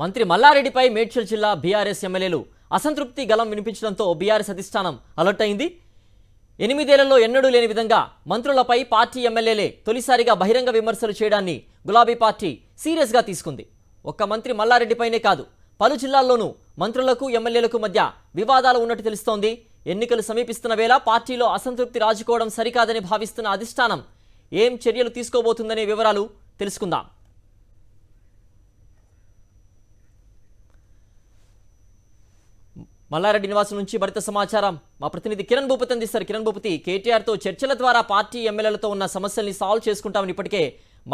మంత్రి మల్లారెడ్డిపై మేడ్చల్ జిల్లా బీఆర్ఎస్ ఎమ్మెల్యేలు అసంతృప్తి గలం వినిపించడంతో బీఆర్ఎస్ అధిష్టానం అలర్ట్ అయింది। 8 ఏళ్లలో ఎన్నడూ లేని విధంగా మంత్రులపై పార్టీ ఎమ్మెల్యేలే తొలిసారిగా బహిరంగ విమర్శలు చేయడాన్ని గులాబీ పార్టీ సీరియస్ గా తీసుకుంది। ఒక్క మంత్రి మల్లారెడ్డిపైనే కాదు పలు జిల్లాల్లోనూ మంత్రులకు ఎమ్మెల్యేలకు మధ్య వివాదాలు ఉన్నట్టు తెలుస్తోంది। ఎన్నికలు సమీపిస్తున్న వేళ పార్టీలో అసంతృప్తి రాజుకోవడం సరికాదని భావిస్తున్న అధిష్టానం ఏం చర్యలు తీసుకోబోతుందనే వివరాలు తెలుసుకుందాం। మల్లారెడ్డి నివాసం నుంచి మరింత సమాచారం మా ప్రతినిధి కిరణ్ భూపతి అందిస్తారు। కిరణ్ భూపతి, కేటీఆర్ తో చర్చల ద్వారా పార్టీ ఎమ్మెల్యేలతో ఉన్న సమస్యల్ని సాల్వ్ చేసుకుంటామని ఇప్పటికే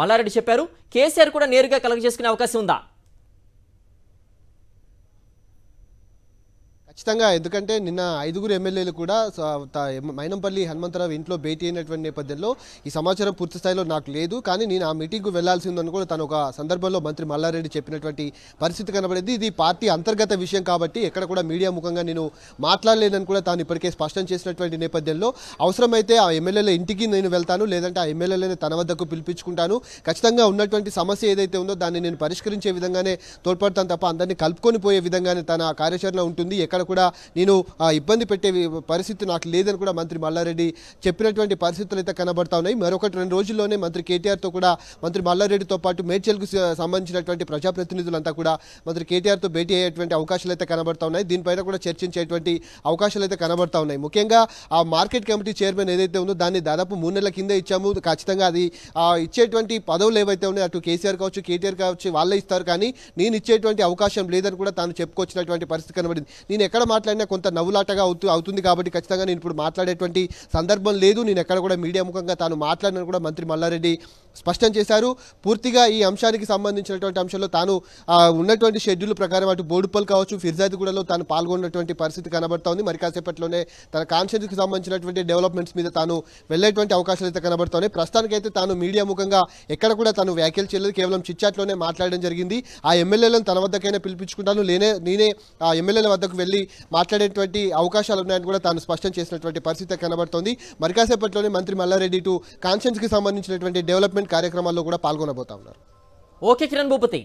మల్లారెడ్డి చెప్పారు। కేసీఆర్ కూడా నేరుగా కలగజేసుకునే అవకాశం ఉందా? ఖచ్చితంగా, ఎందుకంటే నిన్న 5గురు ఎమ్మెల్యేలు కూడా మైనంపల్లి హనుమంరావ్ ఇంట్లో భేటీ అయినటువంటి నేపథ్యంలో ఈ సమాచారం పూర్తి స్థాయిలో నాకు లేదు, కానీ నేను ఆ మీటింగ్కు వెళ్లాల్సి ఉందని కూడా తను ఒక సందర్భంలో మంత్రి మల్లారెడ్డి చెప్పినటువంటి పరిస్థితి కనబడింది। ఇది పార్టీ అంతర్గత విషయం కాబట్టి ఎక్కడ కూడా మీడియా ముఖంగా నేను మాట్లాడలేనని కూడా తాను ఇప్పటికే స్పష్టం చేసినటువంటి నేపథ్యంలో అవసరమైతే ఆ ఎమ్మెల్యేల ఇంటికి నేను వెళ్తాను, లేదంటే ఆ ఎమ్మెల్యేలను తన వద్దకు పిలిపించుకుంటాను, ఖచ్చితంగా ఉన్నటువంటి సమస్య ఏదైతే ఉందో దాన్ని నేను పరిష్కరించే విధంగానే తోడ్పడతాను తప్ప అందరినీ కలుపుకొని పోయే విధంగానే తన కార్యాచరణ ఉంటుంది, ఎక్కడ కూడా నేను ఇబ్బంది పెట్టే పరిస్థితి నాకు లేదని కూడా మంత్రి మల్లారెడ్డి చెప్పినటువంటి పరిస్థితులు అయితే కనబడతా ఉన్నాయి। మరొకటి 2 రోజుల్లోనే మంత్రి కేటీఆర్తో కూడా మంత్రి మల్లారెడ్డితో పాటు మేడ్చల్కు సంబంధించినటువంటి ప్రజాప్రతినిధులంతా కూడా మంత్రి కేటీఆర్తో భేటీ అయ్యేటువంటి అవకాశాలు అయితే కనబడతా ఉన్నాయి। దీనిపైన కూడా చర్చించేటువంటి అవకాశాలు అయితే కనబడతా ఉన్నాయి। ముఖ్యంగా ఆ మార్కెట్ కమిటీ చైర్మన్ ఏదైతే ఉందో దాన్ని దాదాపు 3 నెలల కిందే ఇచ్చాము। ఖచ్చితంగా అది ఇచ్చేటువంటి పదవులు ఏవైతే ఉన్నాయో అటు కేసీఆర్ కావచ్చు కేటీఆర్ కావచ్చు వాళ్ళే ఇస్తారు, కానీ నేను ఇచ్చేటువంటి అవకాశం లేదని కూడా తాను చెప్పుకొచ్చినటువంటి పరిస్థితి కనబడింది। నేను ఎక్కడ మాట్లాడినా కొంత నవ్వులాటగా అవుతుంది కాబట్టి ఖచ్చితంగా నేను ఇప్పుడు మాట్లాడేటువంటి సందర్భం లేదు, నేను ఎక్కడ కూడా మీడియా ముఖంగా తాను మాట్లాడినని కూడా మంత్రి మల్లారెడ్డి స్పష్టం చేశారు। పూర్తిగా ఈ అంశానికి సంబంధించినటువంటి అంశంలో తాను ఉన్నటువంటి షెడ్యూల్ ప్రకారం అటు బోడుపల్ కావచ్చు ఫిర్జాదిగూడలో తాను పాల్గొన్నటువంటి పరిస్థితి కనబడతా ఉంది। మరి కాసేపట్లోనే తన కాన్షియన్స్కి సంబంధించినటువంటి డెవలప్మెంట్స్ మీద తాను వెళ్ళేటువంటి అవకాశాలు అయితే కనబడతా ఉన్నాయి। ప్రస్తుతానికైతే తాను మీడియా ముఖంగా ఎక్కడ కూడా తాను వ్యాఖ్యలు చేయలేదు, కేవలం చిట్చాట్లోనే మాట్లాడడం జరిగింది। ఆ ఎమ్మెల్యేలను తన వద్దకైనా పిలిపించుకుంటాను, నేనే ఆ ఎమ్మెల్యేల వద్దకు వెళ్ళి మాట్లాడేటువంటి అవకాశాలు ఉన్నాయని కూడా తాను స్పష్టం చేసినటువంటి పరిస్థితి కనబడుతోంది। మరి కాసేపట్లోనే మంత్రి మల్లారెడ్డి టు కాన్షియన్స్కి సంబంధించినటువంటి డెవలప్మెంట్ కార్యక్రమాల్లో కూడా పాల్గొనబోతా ఉన్నారు। ఓకే కిరణ్ భూపతి।